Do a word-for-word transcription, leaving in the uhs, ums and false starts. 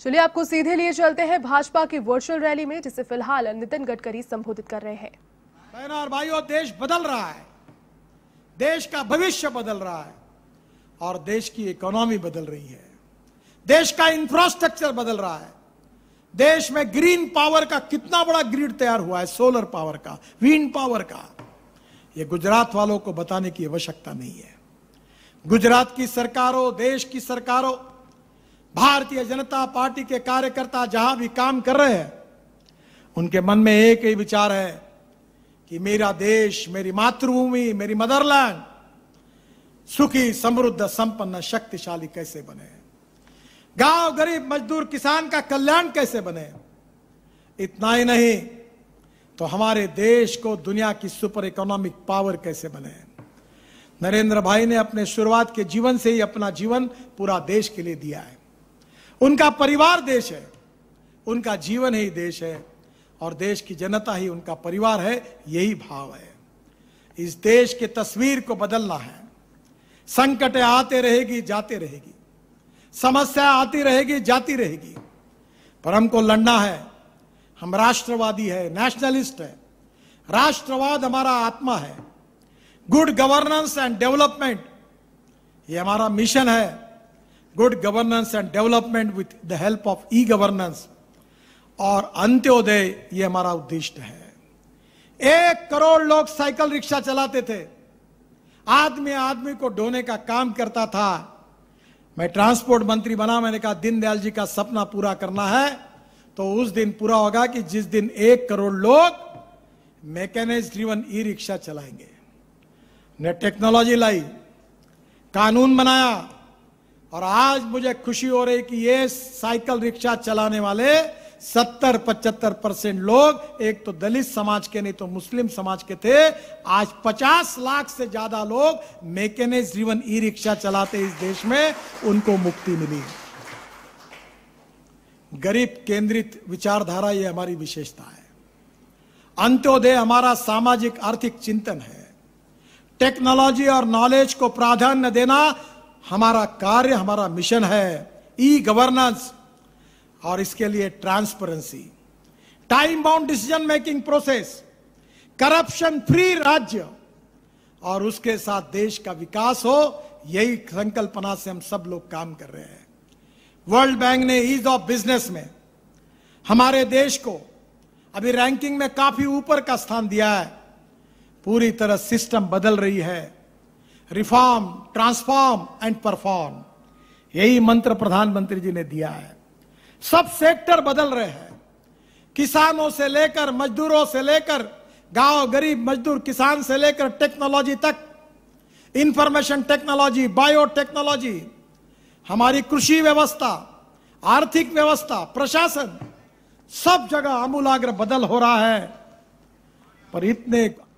चलिए आपको सीधे लिए चलते हैं भाजपा की वर्चुअल रैली में, जिसे फिलहाल नितिन गडकरी संबोधित कर रहे हैं। बहनों और भाइयों, देश बदल रहा है, देश का भविष्य बदल रहा है और देश की इकोनॉमी बदल रही है, देश का इंफ्रास्ट्रक्चर बदल रहा है। देश में ग्रीन पावर का कितना बड़ा ग्रिड तैयार हुआ है, सोलर पावर का, विंड पावर का। ये गुजरात वालों को बताने की आवश्यकता नहीं है। गुजरात की सरकारों, देश की सरकारों, भारतीय जनता पार्टी के कार्यकर्ता जहां भी काम कर रहे हैं, उनके मन में एक ही विचार है कि मेरा देश, मेरी मातृभूमि, मेरी मदरलैंड सुखी, समृद्ध, संपन्न, शक्तिशाली कैसे बने, गांव, गरीब, मजदूर, किसान का कल्याण कैसे बने। इतना ही नहीं तो हमारे देश को दुनिया की सुपर इकोनॉमिक पावर कैसे बने। नरेंद्र भाई ने अपने शुरुआत के जीवन से ही अपना जीवन पूरा देश के लिए दिया है। उनका परिवार देश है, उनका जीवन ही देश है और देश की जनता ही उनका परिवार है, यही भाव है। इस देश के तस्वीर को बदलना है। संकटें आते रहेगी, जाते रहेगी, समस्या आती रहेगी, जाती रहेगी, पर हमको लड़ना है। हम राष्ट्रवादी है, नेशनलिस्ट है। राष्ट्रवाद हमारा आत्मा है। गुड गवर्नेंस एंड डेवलपमेंट ये हमारा मिशन है। Good governance and development with the help of e governance और अंत्योदय ये हमारा उद्देश्य है। एक करोड़ लोग साइकिल रिक्शा चलाते थे, आदमी आदमी को ढोने का काम करता था। मैं ट्रांसपोर्ट मंत्री बना, मैंने कहा दीनदयाल जी का सपना पूरा करना है तो उस दिन पूरा होगा कि जिस दिन एक करोड़ लोग मैकेनाइज्ड ड्रिवन ई रिक्शा चलाएंगे। ने टेक्नोलॉजी लाई, कानून बनाया और आज मुझे खुशी हो रही कि ये साइकिल रिक्शा चलाने वाले सत्तर पचहत्तर परसेंट लोग एक तो दलित समाज के, नहीं तो मुस्लिम समाज के थे। आज पचास लाख से ज्यादा लोग मैकेनाइज्ड ड्रिवन ई रिक्शा चलाते इस देश में, उनको मुक्ति मिली। गरीब केंद्रित विचारधारा ये हमारी विशेषता है। अंत्योदय हमारा सामाजिक आर्थिक चिंतन है। टेक्नोलॉजी और नॉलेज को प्राधान्य देना हमारा कार्य, हमारा मिशन है। ई गवर्नेंस और इसके लिए transparency, time bound decision making process, corruption free राज्य और उसके साथ देश का विकास हो, यही संकल्पना से हम सब लोग काम कर रहे हैं। वर्ल्ड बैंक ने ईज ऑफ बिजनेस में हमारे देश को अभी रैंकिंग में काफी ऊपर का स्थान दिया है। पूरी तरह सिस्टम बदल रही है। रिफॉर्म, ट्रांसफॉर्म एंड परफॉर्म, यही मंत्र प्रधानमंत्री जी ने दिया है। सब सेक्टर बदल रहे हैं। किसानों से लेकर, मजदूरों से लेकर, गांव, गरीब, मजदूर, किसान से लेकर टेक्नोलॉजी तक, इंफॉर्मेशन टेक्नोलॉजी, बायोटेक्नोलॉजी, हमारी कृषि व्यवस्था, आर्थिक व्यवस्था, प्रशासन, सब जगह आमूलाग्र बदल हो रहा है। पर इतने